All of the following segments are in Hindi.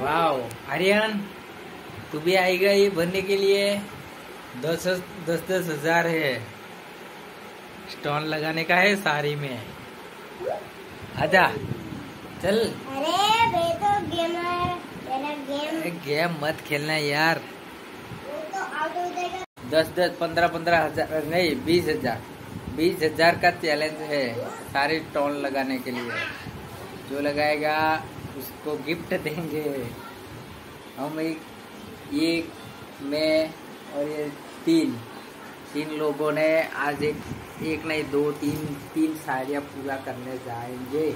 वाओ आर्यन, तू भी आएगा ये भरने के लिए। 10,000 है, स्टोन लगाने का है साड़ी में। आजा चल। अरे वे तो गेम मत खेलना यार। वो तो आउट हो जाएगा। 10-10, 15-15 हजार नहीं 20,000, 20,000 का चैलेंज है सारे टोन लगाने के लिए। जो लगाएगा उसको गिफ्ट देंगे हम। मैं और ये तीन लोगों ने आज एक नहीं दो तीन साड़ियाँ पूरा करने जाएंगे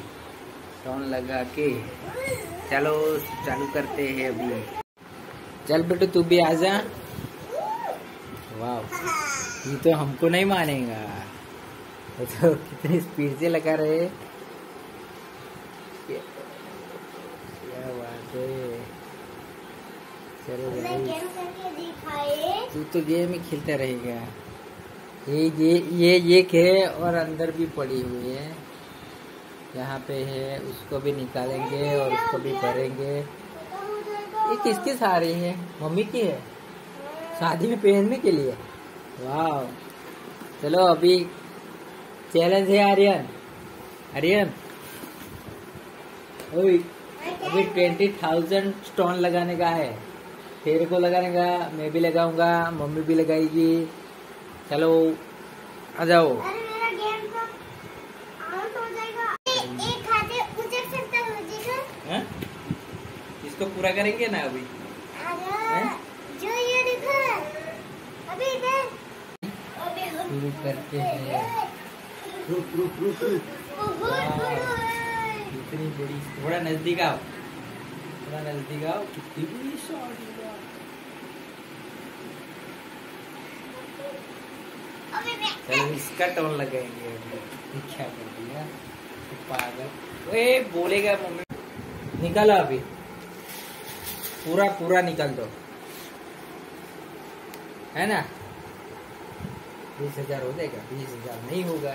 टोन लगा के। चलो चालू करते हैं अभी। चल बेटू तू भी आजा। वाह, ये तो हमको नहीं मानेगा। तो कितनी स्पीड से लगा रहे। क्या बात है। चलो तू तो गेम ही खेलता रहेगा। ये है और अंदर भी पड़ी हुई है, यहाँ पे है। उसको भी निकालेंगे और उसको भी भरेंगे। ये किसकी साड़ी है? मम्मी की है, शादी में पहनने के लिए। वाह, चलो अभी चैलेंज है। आर्यन आर्यन अभी 20,000 स्टोन लगाने का है। तेरे को लगाने का, मैं भी लगाऊंगा, मम्मी भी लगाएगी। चलो आ जाओ। इसको पूरा करेंगे ना अभी। जो ये देखो अभी शुरू करते हैं। इतनी बड़ी, थोड़ा नजदीक आओ, थोड़ा नजदीक आओ। कितनी बड़ी शॉट। चलो इसका टोन लगाएंगे। क्या कर दिया पागल। ए बोलेगा मम्मी। निकालो अभी, पूरा निकाल दो, है ना। 20,000 हो जाएगा। 20,000 नहीं होगा,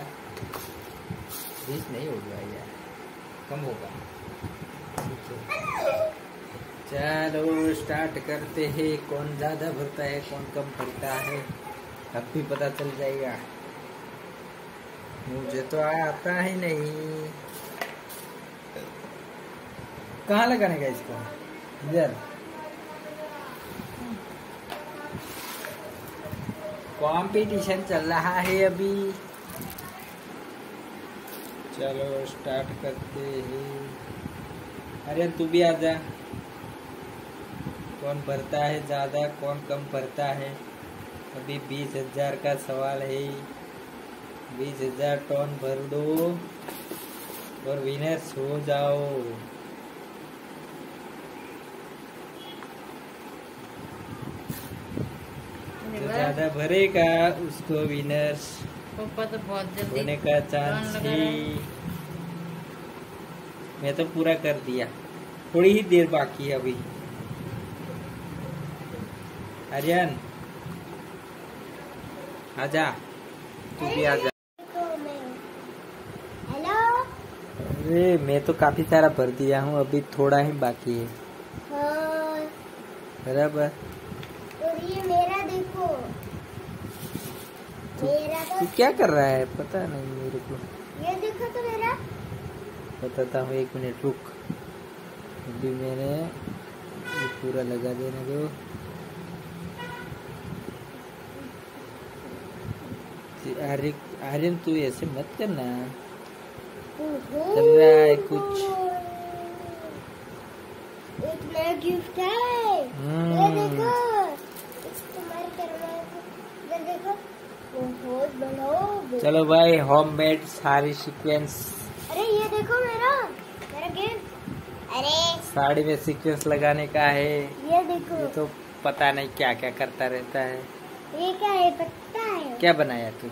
20 नहीं होगा यार, कम होगा। चलो स्टार्ट करते हैं। कौन ज्यादा भरता है, कौन कम भरता है, अब भी पता चल जाएगा। मुझे तो आता ही नहीं। कहाँ लगाने का इसको? इधर। कॉम्पिटिशन चल रहा है अभी। चलो स्टार्ट करते हैं। अरे तू भी आ जा। कौन भरता है ज्यादा, कौन कम भरता है। अभी 20,000 का सवाल है। 20,000 टोन भर दो और विनर्स हो जाओ। जो ज्यादा भरेगा उसको विनर्स होने का चांस है। मैं तो पूरा कर दिया, थोड़ी ही देर बाकी है अभी। आर्यन आजा, तू भी आजा। हेलो। अरे मैं तो काफी सारा भर दिया हूँ, अभी थोड़ा ही बाकी है। बराबर। और ये मेरा देखो। मेरा तो क्या कर रहा है पता नहीं मेरे को। ये देखो तो मेरा। बताता हूँ, एक मिनट रुक। अभी मैंने ये पूरा लगा देना दो। आर्यन तू ऐसे मत करना। चल रहा है कुछ। इतना गिफ्ट है। ये देखो, देखो बहुत बड़ा। चलो भाई, होममेड सारी सीक्वेंस। अरे ये देखो मेरा गिफ्ट। अरे साड़ी में सीक्वेंस लगाने का है। ये देखो, ये तो पता नहीं क्या क्या करता रहता है। ये क्या है पता है? क्या बनाया तू?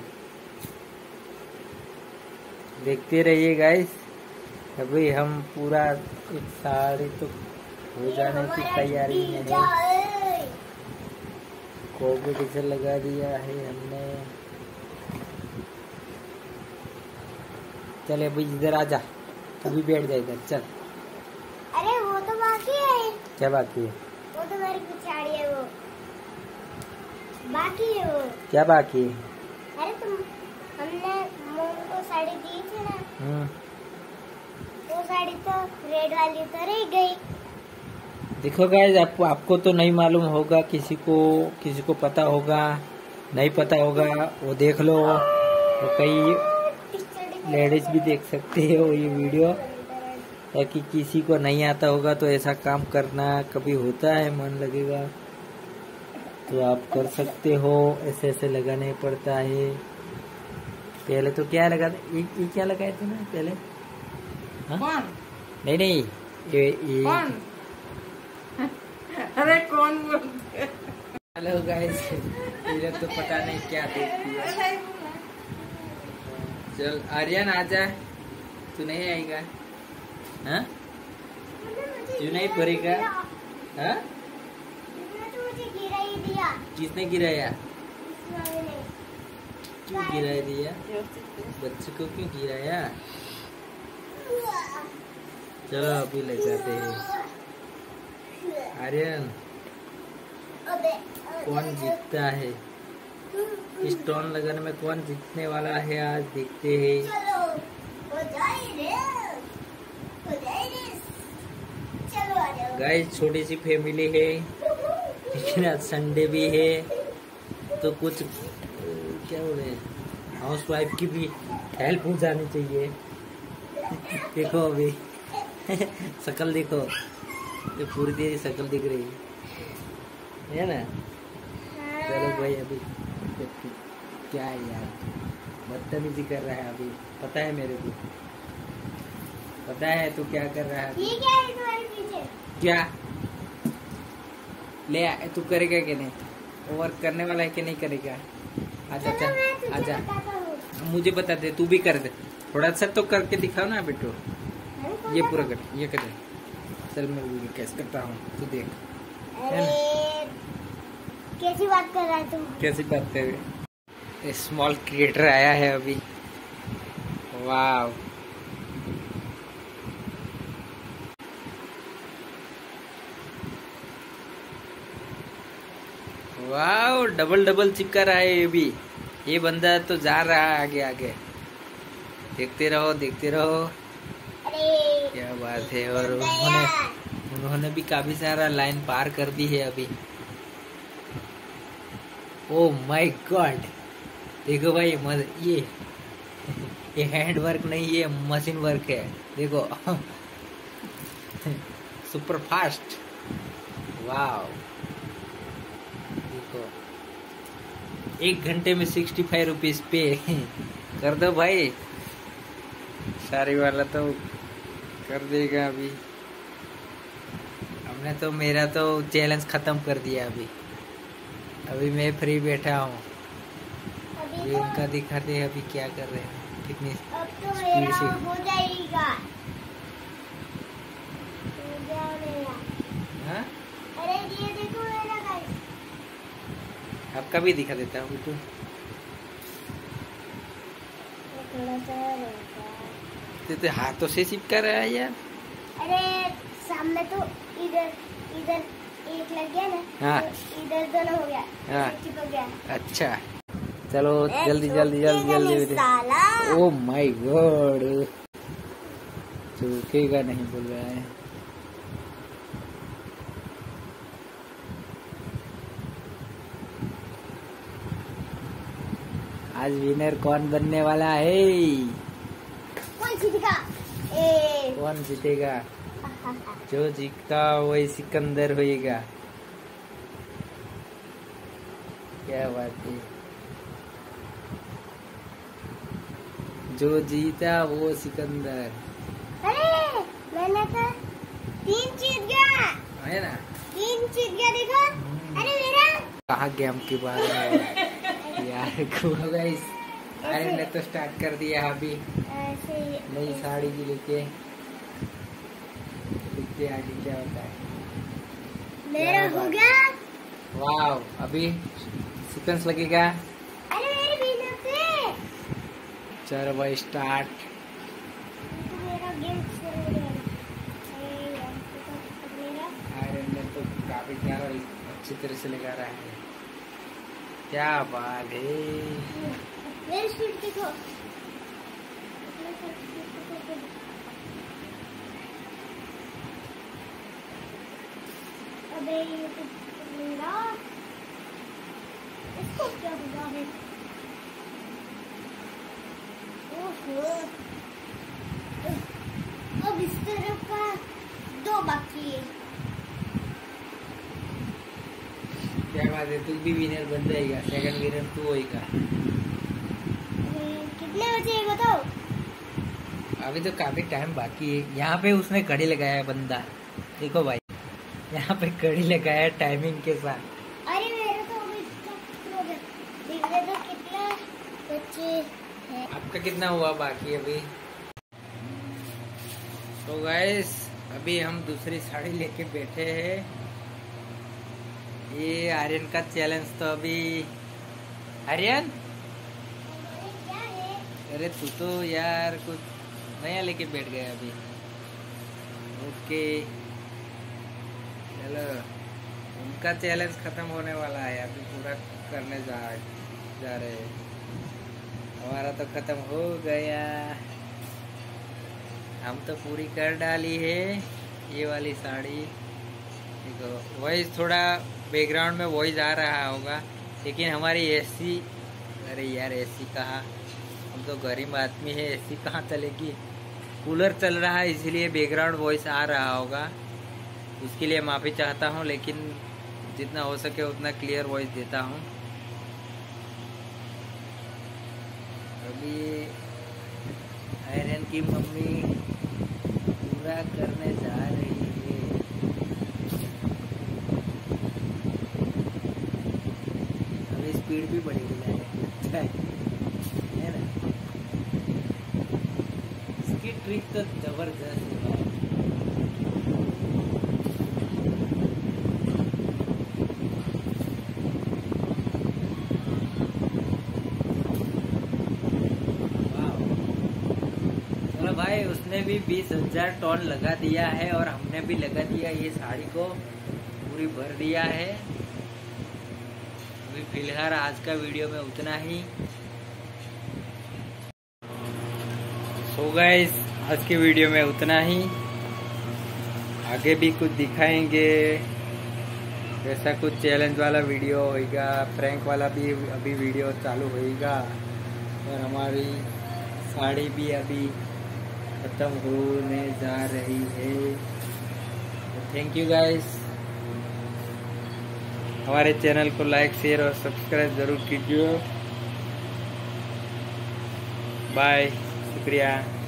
देखते रहिए गाइस। अभी हम पूरा एक साड़ी तो हो जाने की तैयारी में है। कॉम्पिटिशन लगा दिया है हमने। चले अभी इधर आजा, तू भी बैठ जाएगा। चल। अरे वो तो बाकी है। क्या बाकी है? वो तो मेरी पिछाड़ी है, वो बाकी है। वो क्या बाकी है? अरे तुम हमने मोम को साड़ी दी थी ना, वो साड़ी तो रेड वाली तो रह गई। देखो गाइस, आपको तो नहीं मालूम होगा, किसी को पता होगा, नहीं पता होगा, वो देख लो। वो कई लेडीज भी देख सकती है वो ये वीडियो, ताकि किसी को नहीं आता होगा तो ऐसा काम करना कभी होता है, मन लगेगा तो आप कर सकते हो। ऐसे ऐसे लगाने पड़ता है। पहले तो क्या लगा था, ये क्या लगाया था ना पहले? हाँ? नहीं ये अरे कौन बोलते? हेलो गाइस, मुझे तो पता नहीं क्या देखती है। चल आर्यन आजा, तू नहीं आएगा? हाँ, क्यों नहीं पड़ेगा? हाँ, किसने गिराया? क्यों गिराया दिया? बच्चे को क्यों गिराया? चलो अभी ले जाते हैं। आर्यन, कौन जीतता है? इस टोन लगन में कौन जीतने वाला है आज देखते हैं। गाइस, छोटी सी फैमिली है, लेकिन आज संडे भी है तो कुछ क्या हो रहे हैं, हाउस वाइफ की भी हेल्प हो जानी चाहिए। देखो अभी शकल देखो, ये पूरी तेरी शकल दिख रही है ना। चलो भाई, अभी क्या है यार, बदतमीजी कर रहा है। अभी पता है मेरे को, पता है तू क्या कर रहा है। ये क्या है तुम्हारे पीछे? क्या ले आ, तू करेगा कि नहीं? और करने वाला है कि नहीं करेगा? आजा चल, आजा मुझे बता दे, तू भी कर दे। थोड़ा सा तो करके दिखाओ ना बेटो। ये पूरा कर, ये कर। चल मैं वीडियो कैसे करता हूँ, तू देख। कैसी बात कर रहा है तुम? कैसी बात कर रहे? स्मॉल क्रिएटर आया है अभी। वाव, वाव, डबल डबल चिपका रहा है ये भी। ये बंदा तो जा रहा है आगे आगे। देखते रहो, देखते रहो, क्या बात है। और उन्होंने भी काफी सारा लाइन पार कर दी है अभी। ओ माय गॉड, देखो भाई, ये हैंड वर्क नहीं है, मशीन वर्क है। देखो सुपर फास्ट। वाव, देखो 1 घंटे में 65 रुपीज पे कर दो भाई। सारी वाला तो कर देगा अभी। हमने तो, मेरा तो चैलेंज खत्म कर दिया। अभी मैं फ्री बैठा हूँ। अभी उनका दिखाते हैं अभी क्या कर रहे हैं, कितनी स्पीड से हो जाएगा। हाँ? अरे ये देखो मेरा गाइस, आपका भी दिखा देता हूँ। तो तो हाथों से चिपका रहा है यार। अरे सामने तो इधर इधर एक लग गया ना। हाँ। तो इधर दोनों हो गया। हाँ। चिपक गया। अच्छा चलो जल्दी जल्दी जल्दी जल्दी। ओ माय गॉड, चूकेगा नहीं बोल रहा है। आज विनर कौन बनने वाला है? जीतेगा। कौन जीतेगा? जो जीतता वही सिकंदर होएगा। क्या बात है, जो जीता वो सिकंदर। अरे मैंने तो 3 जीत गया है ना, 3 जीत गया। देखो अरे मेरा कहा गेम के बारे में यार को गाइस। अरे ने तो स्टार्ट कर दिया अभी नई साड़ी भी लेके। देखते आगे क्या होता है। मेरा हो गया। वाव, अभी सीक्वेंस लगेगा। अरे मेरे बिना से चलो भाई स्टार्ट। मेरा गेम चल रहा है। अरे विज्ञान और अच्छी तरह से लगा रहे हैं। क्या बात है, इसको क्या हुआ है? अब इस तरफ का दो बाकी है। क्या बात है, तू भी विनर बन जाएगा, सेकंड विनर तू होएगा। कितने बचे हैं बताओ? अभी तो काफी टाइम बाकी है। यहाँ पे उसने घड़ी लगाया बंदा, देखो भाई यहाँ पे घड़ी लगाया टाइमिंग के साथ। अरे मेरा तो कितना बचे है? आपका कितना हुआ बाकी अभी? तो गाइस अभी हम दूसरी साड़ी लेके बैठे हैं। ये आर्यन का चैलेंज तो अभी आर्यन, अरे तू तो यार कुछ नया लेके बैठ गया अभी। ओके चलो, उनका चैलेंज खत्म होने वाला है, अभी पूरा करने जा रहे हैं। हमारा तो खत्म हो गया, हम तो पूरी कर डाली है ये वाली साड़ी। देखो वॉइस थोड़ा बैकग्राउंड में वॉइस आ रहा होगा, लेकिन हमारी एसी, अरे यार एसी कहाँ, हम तो गरीब आदमी है, एसी कहाँ चलेगी। कूलर चल रहा है इसलिए बैकग्राउंड वॉइस आ रहा होगा, उसके लिए माफ़ी चाहता हूँ, लेकिन जितना हो सके उतना क्लियर वॉइस देता हूँ। अभी आयरन की मम्मी पूरा करने जा रही है। अभी स्पीड भी बढ़ी है, अच्छा है ना, इसकी ट्रिक तो जबरदस्त है। भाई उसने भी 20,000 टन लगा दिया है और हमने भी लगा दिया, ये साड़ी को पूरी भर दिया है। अभी फिलहाल आज का वीडियो में उतना ही। सो गाइस आज के वीडियो में उतना ही, आगे भी कुछ दिखाएंगे, जैसा कुछ चैलेंज वाला वीडियो होएगा, प्रैंक वाला भी अभी वीडियो चालू होएगा, और हमारी साड़ी भी अभी खत्म होने जा रही है। थैंक यू गाइस, हमारे चैनल को लाइक शेयर और सब्सक्राइब जरूर कीजिए। बाय, शुक्रिया।